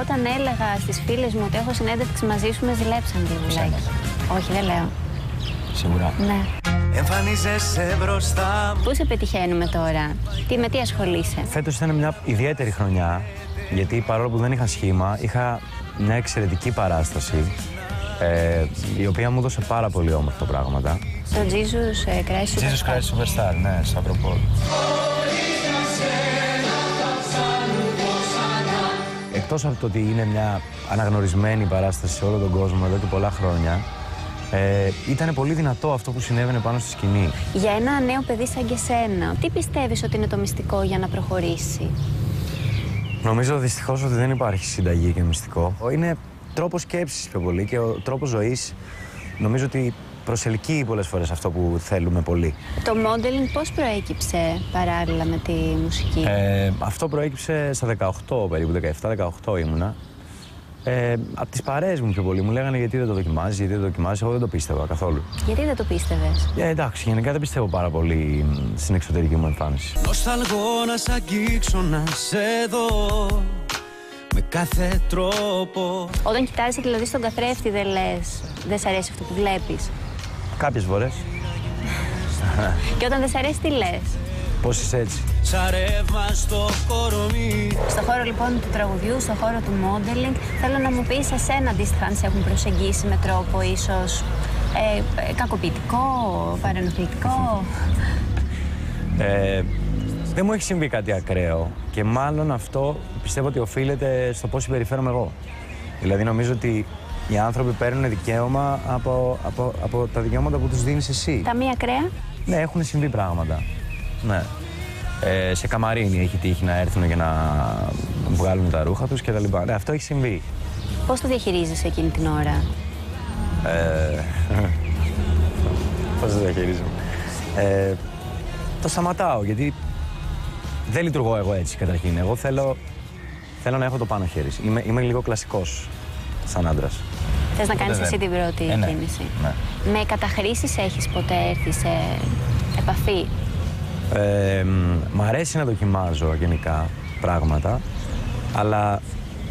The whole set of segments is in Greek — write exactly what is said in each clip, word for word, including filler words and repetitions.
Όταν έλεγα στις φίλες μου ότι έχω συνέντευξη μαζί σου, με ζηλέψαν λίγο. Όχι, δεν λέω. Σίγουρα. Ναι. Εμφανίζεσαι μπροστά. Πού σε πετυχαίνουμε τώρα, τι, με τι ασχολείσαι? Φέτος ήταν μια ιδιαίτερη χρονιά, γιατί παρόλο που δεν είχα σχήμα, είχα μια εξαιρετική παράσταση, ε, η οποία μου έδωσε πάρα πολύ όμορφα πράγματα. Το Τζίζους Κράιστ Σούπερσταρ. Τζίζους Κράιστ Σούπερσταρ, ναι, Σαυροπόλ. Εκτός από το ότι είναι μια αναγνωρισμένη παράσταση σε όλο τον κόσμο εδώ και πολλά χρόνια, Ε, ήταν πολύ δυνατό αυτό που συνέβαινε πάνω στη σκηνή. Για ένα νέο παιδί σαν και σένα, τι πιστεύεις ότι είναι το μυστικό για να προχωρήσει? Νομίζω δυστυχώς ότι δεν υπάρχει συνταγή και μυστικό. Είναι τρόπος σκέψης πιο πολύ και ο τρόπος ζωής. Νομίζω ότι προσελκύει πολλές φορές αυτό που θέλουμε πολύ. Το modeling πώς προέκυψε παράλληλα με τη μουσική? Ε, αυτό προέκυψε στα δεκαοκτώ περίπου, δεκαεπτά δεκαοκτώ ήμουνα. Ε, από τις παρέες μου πιο πολύ μου λέγανε γιατί δεν το δοκιμάζεις, γιατί δεν το δοκιμάζεις. Εγώ δεν το πίστευα καθόλου. Γιατί δεν το πίστευες? Ε, εντάξει, γενικά δεν πιστεύω πάρα πολύ στην εξωτερική μου εμφάνιση. Νοσταλγώ να σ' αγγίξω, να σε δω με κάθε τρόπο. Όταν κοιτάζεις δηλαδή στον καθρέφτη, δεν λες, δεν σ' αρέσει αυτό που βλέπεις? Κάποιες φορές. Και όταν δεν σ' αρέσει, τι λες? Πώς είσαι έτσι? Στο, στο χώρο λοιπόν του τραγουδιού, στο χώρο του modeling, θέλω να μου πεις εσένα αντίστοιχα αν σε έχουν προσεγγίσει με τρόπο ίσως ε, κακοποιητικό, παρενοχλητικό. ε, δεν μου έχει συμβεί κάτι ακραίο και μάλλον αυτό πιστεύω ότι οφείλεται στο πώς συμπεριφέρομαι εγώ. Δηλαδή νομίζω ότι οι άνθρωποι παίρνουν δικαίωμα από, από, από τα δικαιώματα που τους δίνεις εσύ. Τα μη ακραία. Ναι, έχουν συμβεί πράγματα. Ναι. Ε, σε καμαρίνι έχει τύχει να έρθουν και να βγάλουν τα ρούχα τους και τα λοιπά. Ναι, αυτό έχει συμβεί. Πώς το διαχειρίζεσαι εκείνη την ώρα? Ε, πώς το διαχειρίζομαι? Ε, το σταματάω, γιατί δεν λειτουργώ εγώ έτσι καταρχήν. Εγώ θέλω, θέλω να έχω το πάνω χέρι. Είμαι, είμαι λίγο κλασικός σαν άντρας. Θες να κάνεις δεν... εσύ την πρώτη ε, ναι. κίνηση. Ναι. Με καταχρήσεις έχεις ποτέ έρθει σε επαφή? Ε, μ' αρέσει να δοκιμάζω γενικά πράγματα, αλλά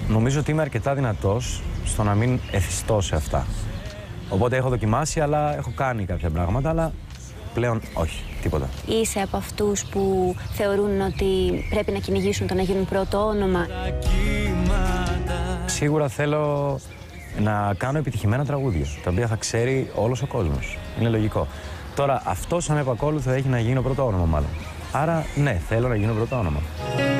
νομίζω ότι είμαι αρκετά δυνατός στο να μην εθιστώ σε αυτά. Οπότε έχω δοκιμάσει, αλλά έχω κάνει κάποια πράγματα, αλλά πλέον όχι, τίποτα. Είσαι από αυτούς που θεωρούν ότι πρέπει να κυνηγήσουν το να γίνουν πρώτο όνομα? Σίγουρα θέλω να κάνω επιτυχημένα τραγούδια, τα οποία θα ξέρει όλος ο κόσμος. Είναι λογικό. Τώρα, αυτό σαν επακόλουθο έχει να γίνω πρώτο όνομα μάλλον. Άρα, ναι, θέλω να γίνω πρώτο όνομα.